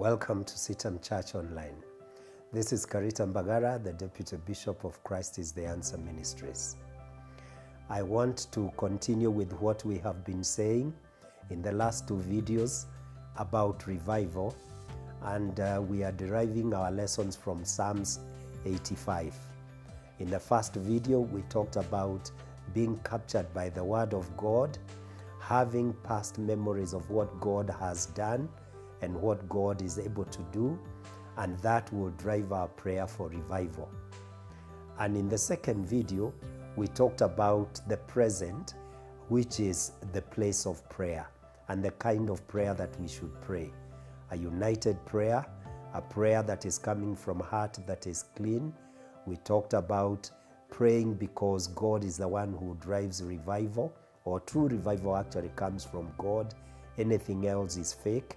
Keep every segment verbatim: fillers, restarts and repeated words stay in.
Welcome to CITAM Church Online. This is Karita Mbagara, the Deputy Bishop of Christ is the Answer Ministries. I want to continue with what we have been saying in the last two videos about revival, and uh, we are deriving our lessons from Psalms eighty-five. In the first video, we talked about being captured by the Word of God, having past memories of what God has done and what God is able to do, and that will drive our prayer for revival. And in the second video, we talked about the present, which is the place of prayer and the kind of prayer that we should pray. A united prayer, a prayer that is coming from a heart that is clean. We talked about praying because God is the one who drives revival, or true revival actually comes from God. Anything else is fake.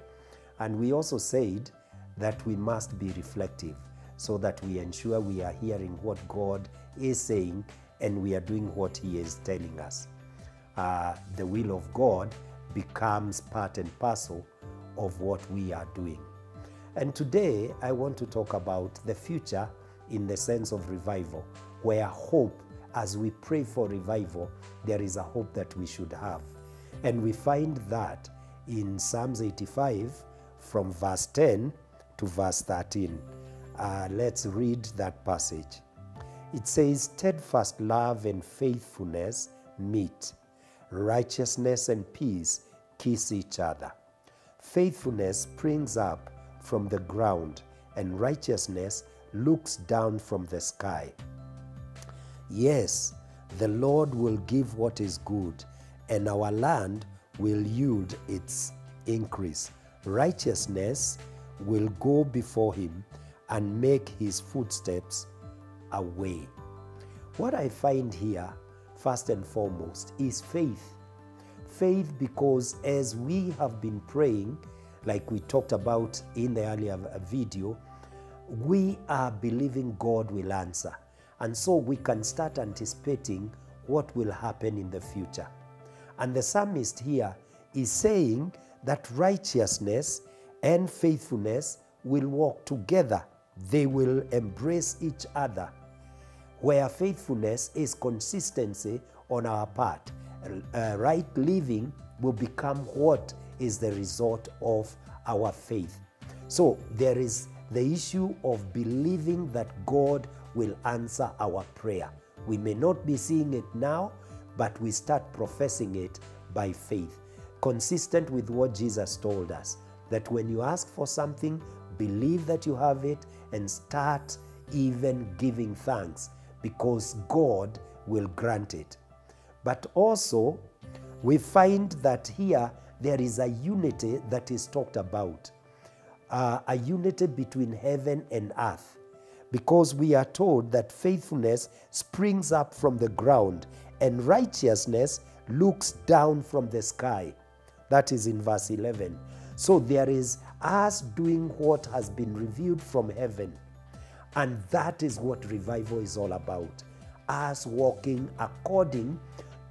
And we also said that we must be reflective so that we ensure we are hearing what God is saying and we are doing what He is telling us. Uh, the will of God becomes part and parcel of what we are doing. And today I want to talk about the future in the sense of revival, where hope, as we pray for revival, there is a hope that we should have. And we find that in Psalms eighty-five, from verse ten to verse thirteen. Uh, let's read that passage. It says, "Steadfast love and faithfulness meet. Righteousness and peace kiss each other. Faithfulness springs up from the ground, and righteousness looks down from the sky. Yes, the Lord will give what is good, and our land will yield its increase. Righteousness will go before him and make his footsteps a way." What I find here, first and foremost, is faith. Faith, because as we have been praying, like we talked about in the earlier video, we are believing God will answer. And so we can start anticipating what will happen in the future. And the psalmist here is saying that righteousness and faithfulness will walk together. They will embrace each other, where faithfulness is consistency on our part. Uh, right living will become what is the result of our faith. So there is the issue of believing that God will answer our prayer. We may not be seeing it now, but we start professing it by faith, consistent with what Jesus told us, that when you ask for something, believe that you have it and start even giving thanks, because God will grant it. But also, we find that here there is a unity that is talked about, uh, a unity between heaven and earth, because we are told that faithfulness springs up from the ground and righteousness looks down from the sky. That is in verse eleven. So there is us doing what has been revealed from heaven. And that is what revival is all about. Us walking according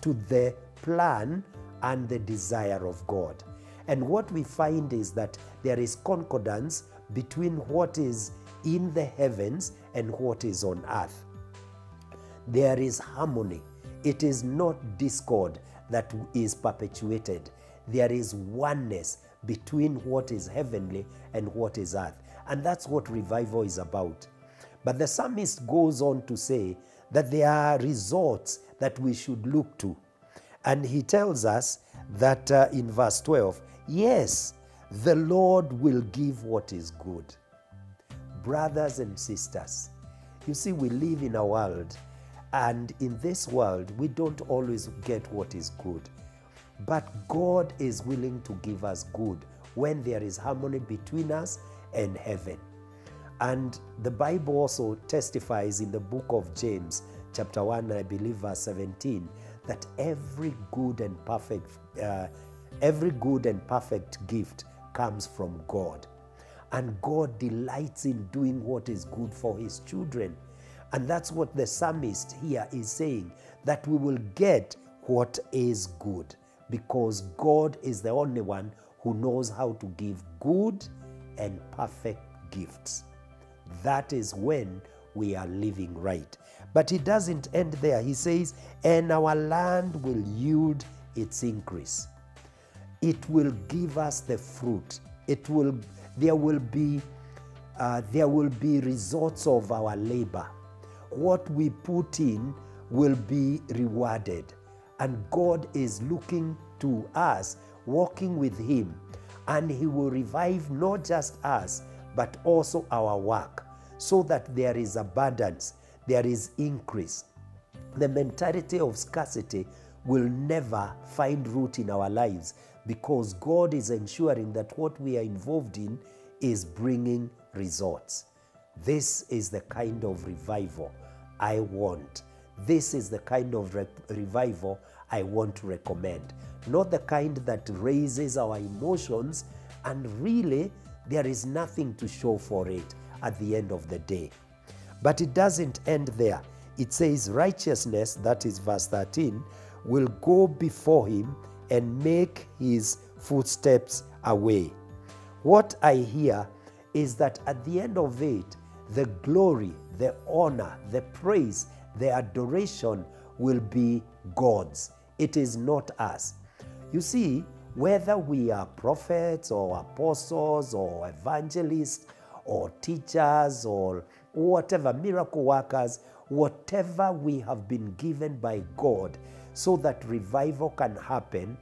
to the plan and the desire of God. And what we find is that there is concordance between what is in the heavens and what is on earth. There is harmony. It is not discord that is perpetuated. There is oneness between what is heavenly and what is earth. And that's what revival is about. But the psalmist goes on to say that there are results that we should look to. And he tells us that uh, in verse twelve, yes, the Lord will give what is good. Brothers and sisters, you see, we live in a world, and in this world, we don't always get what is good. But God is willing to give us good when there is harmony between us and heaven. And the Bible also testifies in the book of James, chapter one, I believe verse seventeen, that every good and perfect, uh, every good and perfect gift comes from God. And God delights in doing what is good for his children. And that's what the psalmist here is saying, that we will get what is good, because God is the only one who knows how to give good and perfect gifts. That is when we are living right. But he doesn't end there. He says, and our land will yield its increase. It will give us the fruit. It will, there will be, uh, there will be results of our labor. What we put in will be rewarded. And God is looking to us, walking with him, and he will revive not just us, but also our work, so that there is abundance, there is increase. The mentality of scarcity will never find root in our lives, because God is ensuring that what we are involved in is bringing results. This is the kind of revival I want. This is the kind of re- revival I want to recommend. Not the kind that raises our emotions and really there is nothing to show for it at the end of the day. But it doesn't end there. It says righteousness, that is verse thirteen, will go before him and make his footsteps away. What I hear is that at the end of it, the glory, the honor, the praise, the adoration will be God's. It is not us. You see, whether we are prophets or apostles or evangelists or teachers or whatever, miracle workers, whatever we have been given by God so that revival can happen,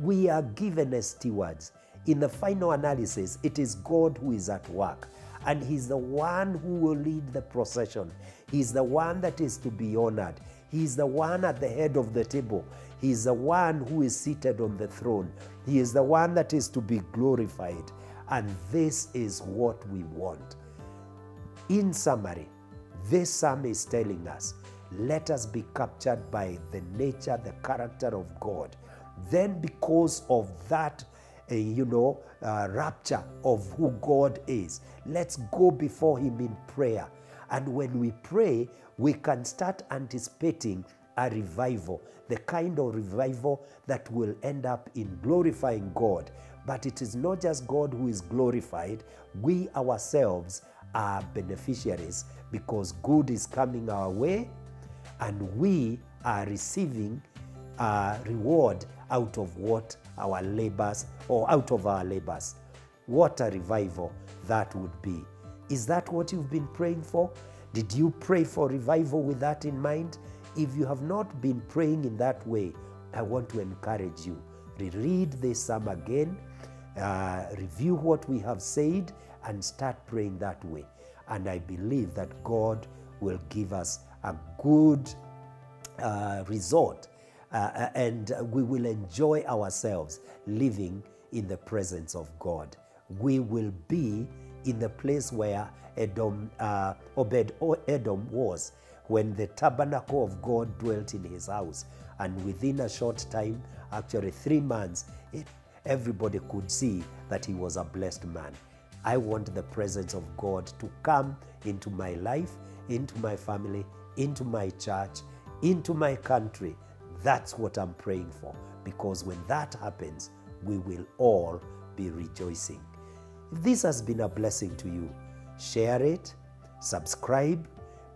we are given as stewards. In the final analysis, it is God who is at work, and he's the one who will lead the procession. He's the one that is to be honored. He's the one at the head of the table. He's the one who is seated on the throne. He is the one that is to be glorified. And this is what we want. In summary, this psalm is telling us, let us be captured by the nature, the character of God. Then because of that, uh, you know, uh, rapture of who God is, let's go before him in prayer. And when we pray, we can start anticipating a revival, the kind of revival that will end up in glorifying God. But it is not just God who is glorified. We ourselves are beneficiaries, because good is coming our way and we are receiving a reward out of what our labors or out of our labors. What a revival that would be. Is that what you've been praying for? Did you pray for revival with that in mind? If you have not been praying in that way, I want to encourage you. Reread this psalm again, uh, review what we have said, and start praying that way. And I believe that God will give us a good uh, result, uh, and we will enjoy ourselves living in the presence of God. We will be in the place where Edom, uh, Obed Edom was, when the tabernacle of God dwelt in his house. And within a short time, actually three months, it, everybody could see that he was a blessed man. I want the presence of God to come into my life, into my family, into my church, into my country. That's what I'm praying for, because when that happens, we will all be rejoicing. If this has been a blessing to you, share it, subscribe,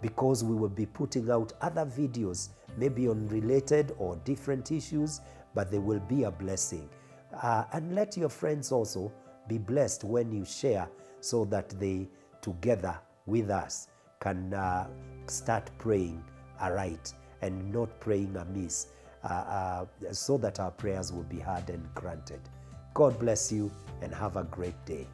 because we will be putting out other videos, maybe on related or different issues, but they will be a blessing. Uh, and let your friends also be blessed when you share, so that they, together with us, can uh, start praying aright and not praying amiss, uh, uh, so that our prayers will be heard and granted. God bless you and have a great day.